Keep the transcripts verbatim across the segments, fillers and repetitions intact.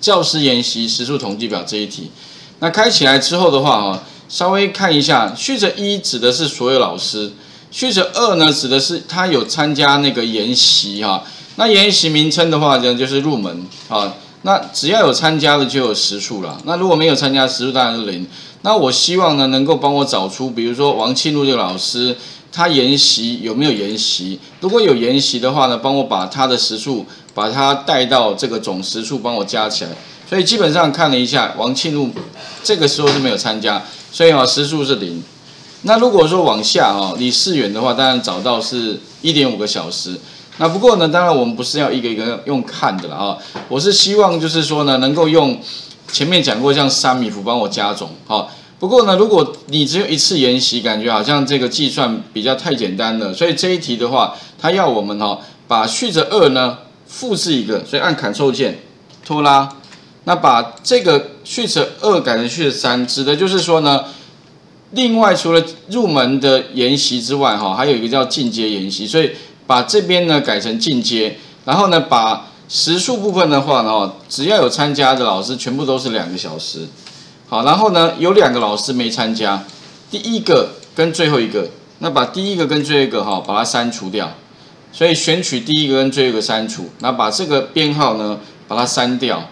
教师研习时数统计表这一题。那开起来之后的话啊，稍微看一下，序则一指的是所有老师，序则二呢指的是他有参加那个研习哈、啊。那研习名称的话呢，就是入门啊。那只要有参加的就有时数啦。那如果没有参加时数，当然是零。那我希望呢，能够帮我找出，比如说王庆禄这个老师。 他研习有没有研习？如果有研习的话呢，帮我把他的时数，把它带到这个总时数，帮我加起来。所以基本上看了一下，王庆禄这个时候是没有参加，所以啊、哦、时数是零。那如果说往下啊、哦，李世远的话，当然找到是 一点五 个小时。那不过呢，当然我们不是要一个一个用看的了啊、哦，我是希望就是说呢，能够用前面讲过像三米符帮我加总啊。哦 不过呢，如果你只有一次研习，感觉好像这个计算比较太简单了，所以这一题的话，它要我们哈、哦、把序则二呢复制一个，所以按 Ctrl 键拖拉，那把这个序则二改成序则三，指的就是说呢，另外除了入门的研习之外哈、哦，还有一个叫进阶研习，所以把这边呢改成进阶，然后呢把时数部分的话呢，只要有参加的老师，全部都是两个小时。 好，然后呢，有两个老师没参加，第一个跟最后一个，那把第一个跟最后一个哈、哦，把它删除掉，所以选取第一个跟最后一个删除，那把这个编号呢，把它删掉。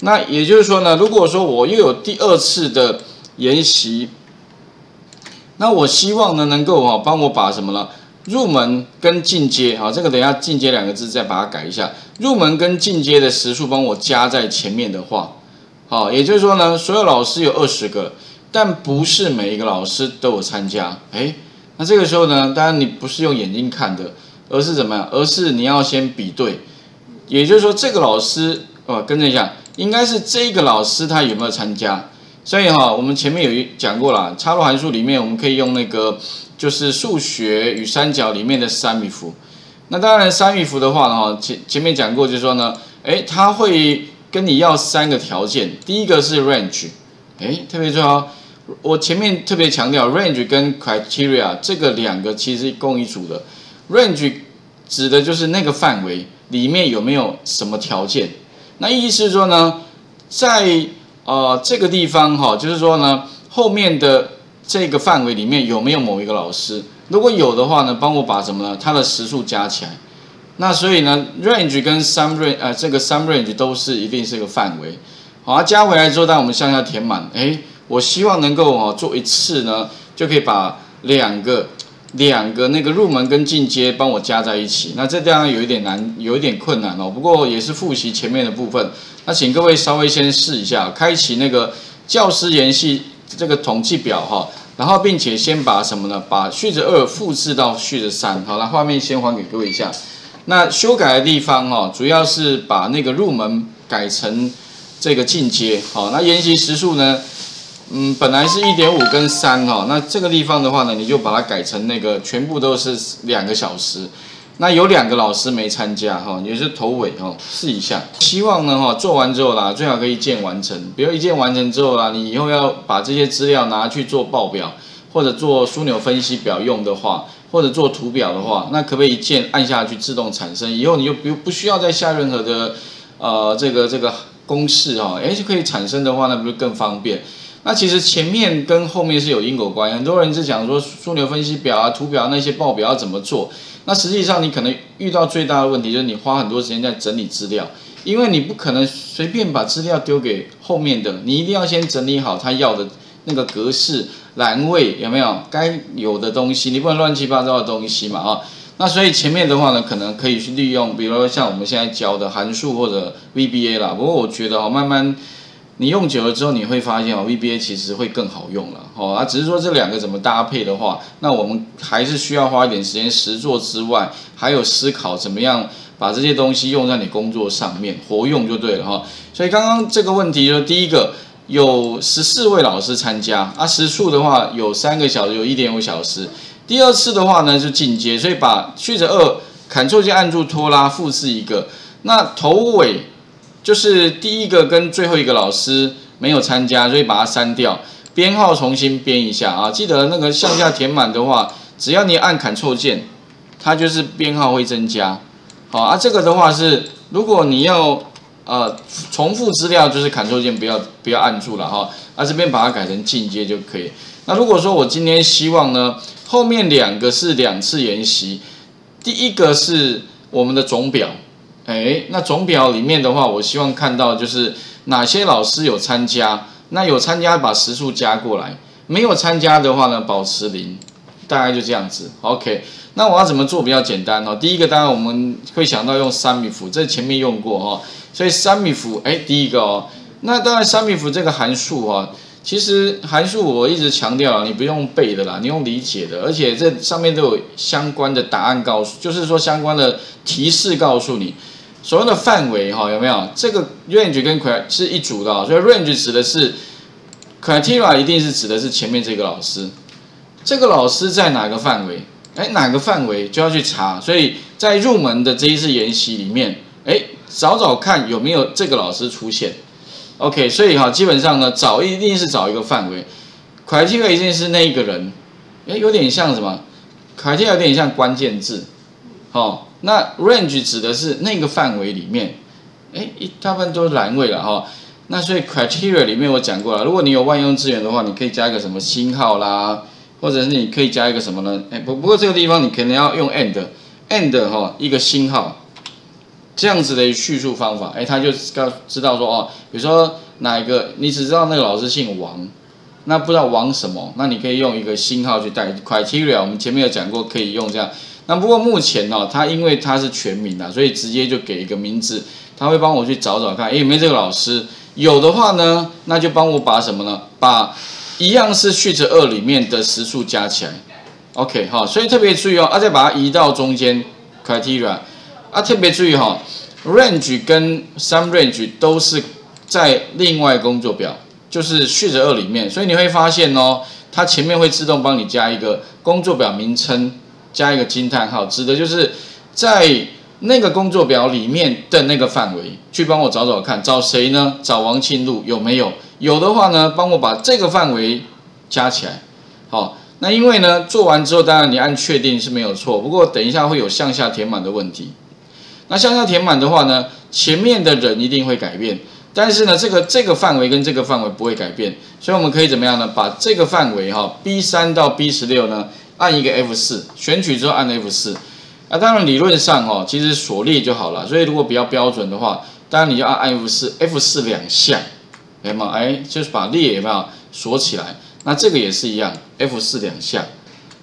那也就是说呢，如果说我又有第二次的研习，那我希望呢能够哈、哦、帮我把什么了，入门跟进阶，好，这个等一下进阶两个字再把它改一下，入门跟进阶的时数帮我加在前面的话。 好，也就是说呢，所有老师有二十个，但不是每一个老师都有参加。哎，那这个时候呢，当然你不是用眼睛看的，而是怎么样？而是你要先比对。也就是说，这个老师，哦，更正一下，应该是这个老师他有没有参加。所以哈、哦，我们前面有讲过啦，插入函数里面我们可以用那个就是数学与三角里面的三米符。那当然，三米符的话呢，前前面讲过，就是说呢，哎，它会。 跟你要三个条件，第一个是 range， 哎，特别重要。我前面特别强调 range 跟 criteria 这个两个其实共一组的。range 指的就是那个范围里面有没有什么条件。那意思是说呢，在呃这个地方哈、哦，就是说呢后面的这个范围里面有没有某一个老师？如果有的话呢，帮我把什么呢？它的时数加起来。 那所以呢 ，range 跟 sum range 呃，这个 sum range 都是一定是一个范围。好、啊，加回来之后，当我们向下填满。哎，我希望能够哦做一次呢，就可以把两个两个那个入门跟进阶帮我加在一起。那这当然有一点难，有一点困难哦。不过也是复习前面的部分。那请各位稍微先试一下，开启那个教师研习这个统计表哈、哦，然后并且先把什么呢？把序则二复制到序则三。好，那画面先还给各位一下。 那修改的地方哦，主要是把那个入门改成这个进阶。好，那研习时数呢，嗯，本来是 一点五 跟三哈，那这个地方的话呢，你就把它改成那个全部都是两个小时。那有两个老师没参加哈，也是头尾哦，试一下。希望呢哈，做完之后啦，最好可以一键完成。比如一键完成之后啦，你以后要把这些资料拿去做报表或者做枢纽分析表用的话。 或者做图表的话，那可不可以一键按下去自动产生？以后你就不不需要再下任何的呃这个这个公式哈、哦，哎就可以产生的话，那不是更方便？那其实前面跟后面是有因果关系，很多人是讲说枢纽分析表啊、图表那些报表要怎么做，那实际上你可能遇到最大的问题就是你花很多时间在整理资料，因为你不可能随便把资料丢给后面的，你一定要先整理好他要的。 那个格式、栏位有没有该有的东西？你不能乱七八糟的东西嘛啊！那所以前面的话呢，可能可以去利用，比如说像我们现在教的函数或者 V B A 啦。不过我觉得哦，慢慢你用久了之后，你会发现哦 ，V B A 其实会更好用了哦。啊，只是说这两个怎么搭配的话，那我们还是需要花一点时间实作之外，还有思考怎么样。 把这些东西用在你工作上面，活用就对了哈。所以刚刚这个问题就第一个有十四位老师参加啊，时数的话有三个小时，有 一点五 小时。第二次的话呢就进阶，所以把序则二 Ctrl 键按住拖拉复制一个。那头尾就是第一个跟最后一个老师没有参加，所以把它删掉，编号重新编一下啊。记得那个向下填满的话，只要你按 Ctrl 键，它就是编号会增加。 好啊，这个的话是，如果你要呃，重复资料就是 Ctrl 键不要不要按住了哈，那、啊、这边把它改成进阶就可以。那如果说我今天希望呢，后面两个是两次研习，第一个是我们的总表，哎，那总表里面的话，我希望看到就是哪些老师有参加，那有参加把时数加过来，没有参加的话呢，保持零。 大概就这样子 ，OK。那我要怎么做比较简单哦？第一个当然我们会想到用三米符，这前面用过哦，所以三米符，哎，第一个哦。那当然三米符这个函数哦，其实函数我一直强调，你不用背的啦，你用理解的，而且这上面都有相关的答案告诉，就是说相关的提示告诉你所谓的范围哈、哦，有没有？这个 range 跟 criteria 是一组的、哦，所以 range 指的是 criteria 一定是指的是前面这个老师。 这个老师在哪个范围？哎，哪个范围就要去查。所以在入门的这一次研习里面，哎，找找看有没有这个老师出现。OK， 所以哈，基本上呢，找一定是找一个范围。criteria 一定是那一个人，哎，有点像什么 ？criteria 有点像关键字。哦，那 range 指的是那个范围里面，哎，大部分都是栏位了哈。哦 那所以 criteria 里面我讲过了，如果你有万用资源的话，你可以加一个什么星号啦。 或者是你可以加一个什么呢？哎，不不过这个地方你可能要用 and and 哈一个星号这样子的叙述方法，哎，他就告知道说哦，比如说哪一个你只知道那个老师姓王，那不知道王什么，那你可以用一个星号去代 criteria。我们前面有讲过可以用这样，那不过目前哦，他因为他是全名啊，所以直接就给一个名字，他会帮我去找找看，哎，有没有这个老师？有的话呢，那就帮我把什么呢？把 一样是sheet 二里面的时数加起来 ，OK 哈，所以特别注意哦，啊再把它移到中间 criteria， 啊特别注意哈、哦、，range 跟 sum range 都是在另外工作表，就是sheet 二里面，所以你会发现哦，它前面会自动帮你加一个工作表名称，加一个惊叹号，指的就是在那个工作表里面的那个范围，去帮我找找看，找谁呢？找王庆禄有没有？ 有的话呢，帮我把这个范围加起来，好。那因为呢，做完之后，当然你按确定是没有错，不过等一下会有向下填满的问题。那向下填满的话呢，前面的人一定会改变，但是呢，这个这个范围跟这个范围不会改变，所以我们可以怎么样呢？把这个范围哈 B 三 到 B 十六 呢，按一个 F 四， 选取之后按 F 四。啊，当然理论上哦，其实锁列就好了，所以如果比较标准的话，当然你就按按 F 四，F 四 两下。 哎嘛，哎，就是把列有没有锁起来？那这个也是一样 ，F 四 两下。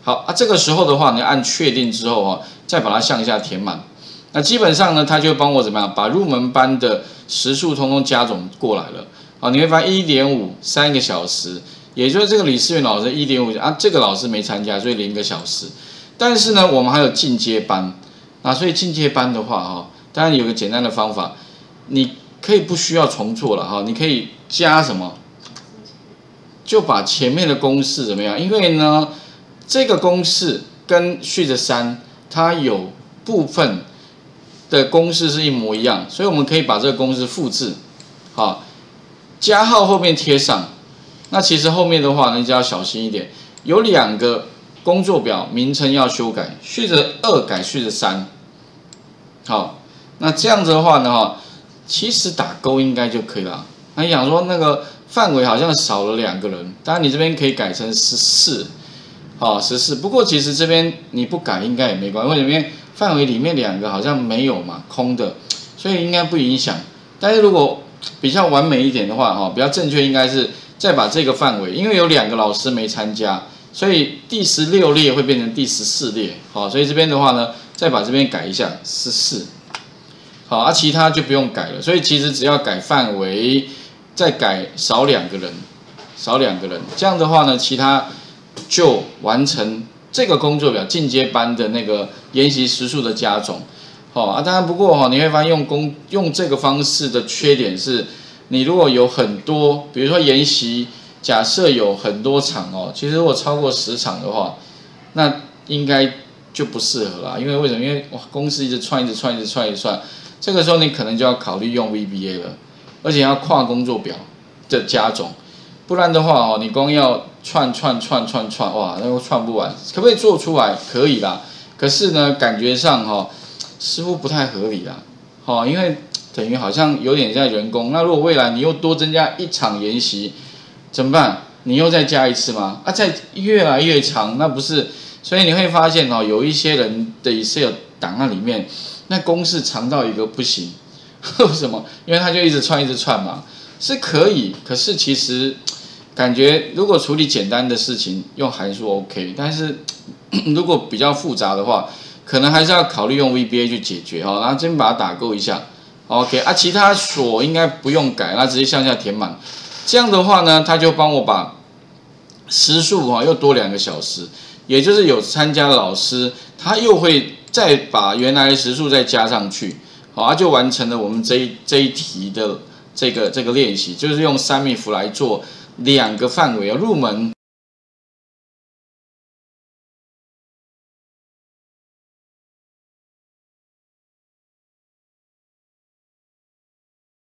好啊，这个时候的话，你按确定之后啊、哦，再把它向下填满。那基本上呢，它就帮我怎么样，把入门班的时数通通加总过来了。好，你会发现 一点五 三个小时，也就是这个李思源老师 一点五 啊，这个老师没参加，所以零个小时。但是呢，我们还有进阶班，那、啊、所以进阶班的话哈、哦，当然有个简单的方法，你可以不需要重做了哈、哦，你可以。 加什么？就把前面的公式怎么样？因为呢，这个公式跟sheet 三它有部分的公式是一模一样，所以我们可以把这个公式复制，好，加号后面贴上。那其实后面的话呢，你就要小心一点，有两个工作表名称要修改，sheet 二改sheet 三。好，那这样子的话呢，哈，其实打勾应该就可以了。 那你想说那个范围好像少了两个人，当然你这边可以改成十四，好十四。不过其实这边你不改应该也没关系，因为里面范围里面两个好像没有嘛，空的，所以应该不影响。但是如果比较完美一点的话，哈，比较正确应该是再把这个范围，因为有两个老师没参加，所以第十六列会变成第十四列，好，所以这边的话呢，再把这边改一下十四，好，啊，其他就不用改了。所以其实只要改范围。 再改少两个人，少两个人，这样的话呢，其他就完成这个工作表进阶班的那个研习时数的加总。好、哦、啊，当然不过哈、哦，你会发现用工用这个方式的缺点是，你如果有很多，比如说研习，假设有很多场哦，其实如果超过十场的话，那应该就不适合啦。因为为什么？因为哇，公式一直串，一直串，一直串，一直串，这个时候你可能就要考虑用 V B A 了。 而且要跨工作表的加总，不然的话哦，你光要串串串串串，哇，那个串不完。可不可以做出来？可以啦。可是呢，感觉上哈、哦，似乎不太合理啦。好、哦，因为等于好像有点在人工。那如果未来你又多增加一场研习，怎么办？你又再加一次吗？啊，再越来越长，那不是？所以你会发现哦，有一些人的 Excel 档案里面，那公式长到一个不行。为什么？因为他就一直串一直串嘛，是可以。可是其实感觉如果处理简单的事情用函数 OK， 但是如果比较复杂的话，可能还是要考虑用 V B A 去解决哦。然后先把它打勾一下 ，OK 啊，其他锁应该不用改，那直接向下填满。这样的话呢，他就帮我把时数啊又多两个小时。 也就是有参加的老师，他又会再把原来的时数再加上去，好，他就完成了我们这一这一题的这个这个练习，就是用三米符来做两个范围啊，入门